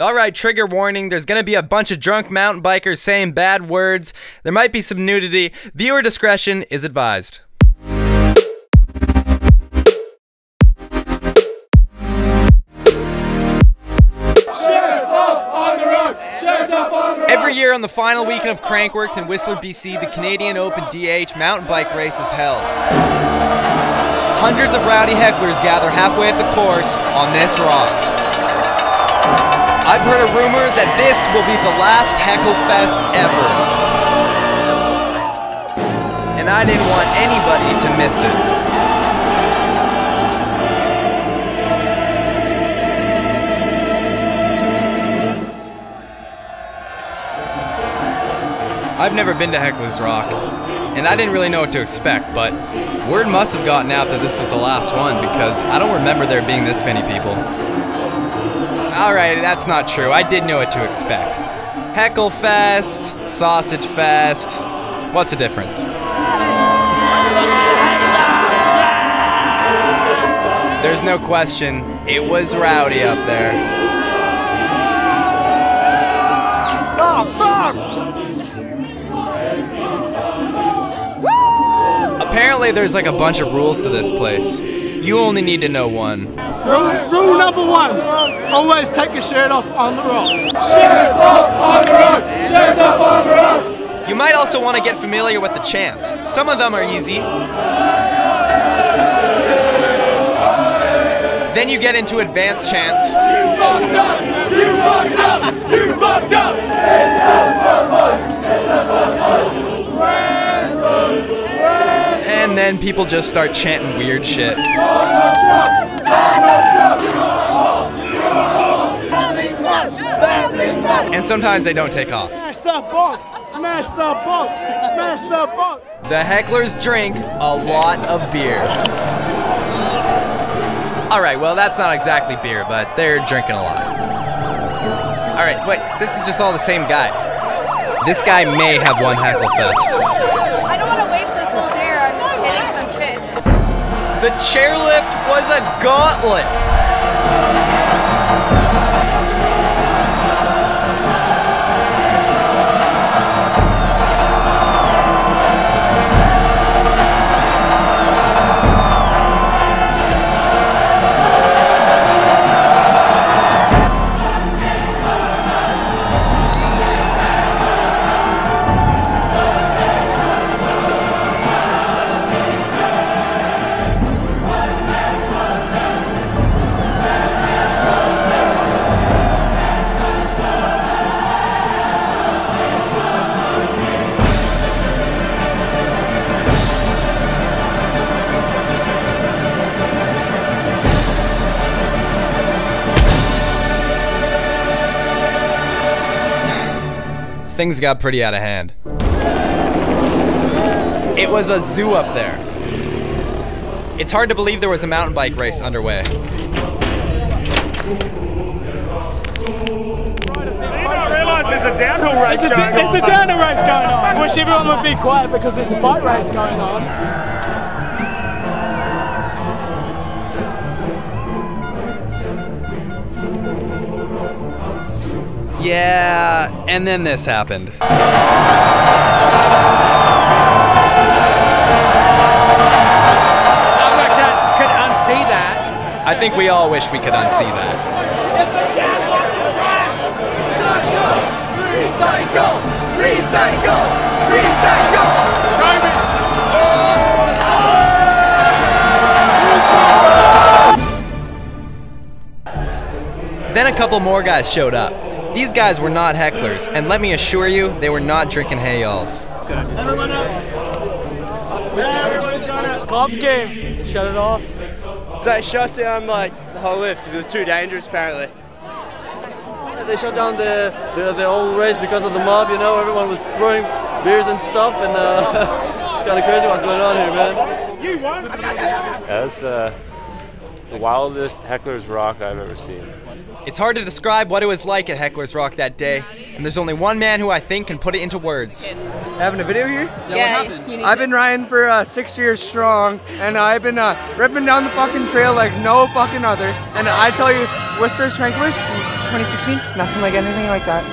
Alright, trigger warning, there's gonna be a bunch of drunk mountain bikers saying bad words, there might be some nudity, viewer discretion is advised. Every year on the final weekend of Crankworx in Whistler, BC, the Canadian Open DH mountain bike race is held. Hundreds of rowdy hecklers gather halfway at the course on this rock. I've heard a rumor that this will be the last Hecklefest ever. And I didn't want anybody to miss it. I've never been to Heckler's Rock, and I didn't really know what to expect, but word must have gotten out that this was the last one because I don't remember there being this many people. Alright, that's not true. I did know what to expect. Hecklefest, Sausage Fest. What's the difference? There's no question, it was rowdy up there. Oh, fuck! Apparently there's like a bunch of rules to this place. You only need to know one. Rule number one, always take your shirt off on the road. Shirt off on the road! Shirt off on the road! You might also want to get familiar with the chants. Some of them are easy. Then you get into advanced chants. You fucked up! You fucked up! You fucked up! It's up for money! It's up for and then people just start chanting weird shit. And sometimes they don't take off. Smash the box! Smash the box! Smash the box! The hecklers drink a lot of beer. Alright, well that's not exactly beer, but they're drinking a lot. Alright, wait, this is just all the same guy. This guy may have won Hecklefest. The chairlift was a gauntlet. Things got pretty out of hand. It was a zoo up there. It's hard to believe there was a mountain bike race underway. There's a downhill race going on. There's a downhill race going on. I wish everyone would be quiet because there's a bike race going on. Yeah, and then this happened. I wish I could unsee that. I think we all wish we could unsee that. Recycle! Recycle! Recycle! Then a couple more guys showed up. These guys were not hecklers, and let me assure you, they were not drinking hay y'alls. Everyone up! Yeah, everybody's gone up! Club's game! Shut it off. They shut down like the whole lift because it was too dangerous apparently. They shut down the whole race because of the mob, you know, everyone was throwing beers and stuff, and it's kind of crazy what's going on here, man. You won! That's the wildest Heckler's Rock I've ever seen. It's hard to describe what it was like at Heckler's Rock that day, and there's only one man who I think can put it into words. Having a video here? Yeah, I've been riding for 6 years strong, and I've been ripping down the fucking trail like no fucking other, and I tell you, Whistler's Crankworx 2016? Nothing like anything like that.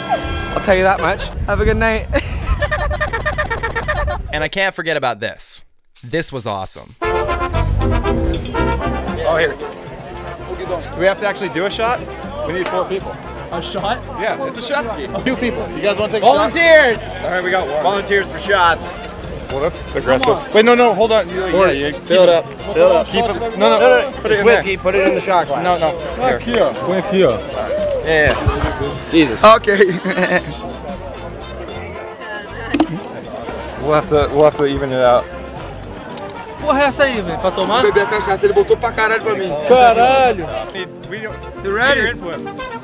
I'll tell you that much. Have a good night. And I can't forget about this. This was awesome. Oh, here. Do we have to actually do a shot? We need 4 people. A shot? Yeah, it's a shot ski. 2 people. You guys want to take volunteers? A shot? All right, we got 1. Volunteers for shots. Well, that's aggressive. Wait, no, hold on. Fill it up. Keep it. No. Put it in whiskey. There. Put it in the shot glass. No. We're here. Right. Yeah. Jesus. Okay. We'll have to even it out. Porra, essa aí, velho, pra tomar? Bebeu a cachaça, ele botou pra caralho pra mim. Caralho! You ready?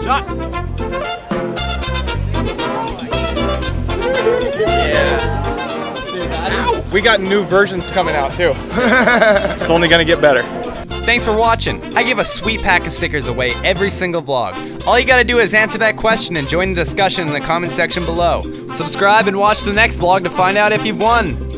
Shot! Yeah. We got new versions coming out too. It's only gonna get better. Thanks for watching. I give a sweet pack of stickers away every single vlog. All you gotta do is answer that question and join the discussion in the comment section below. Subscribe and watch the next vlog to find out if you've won.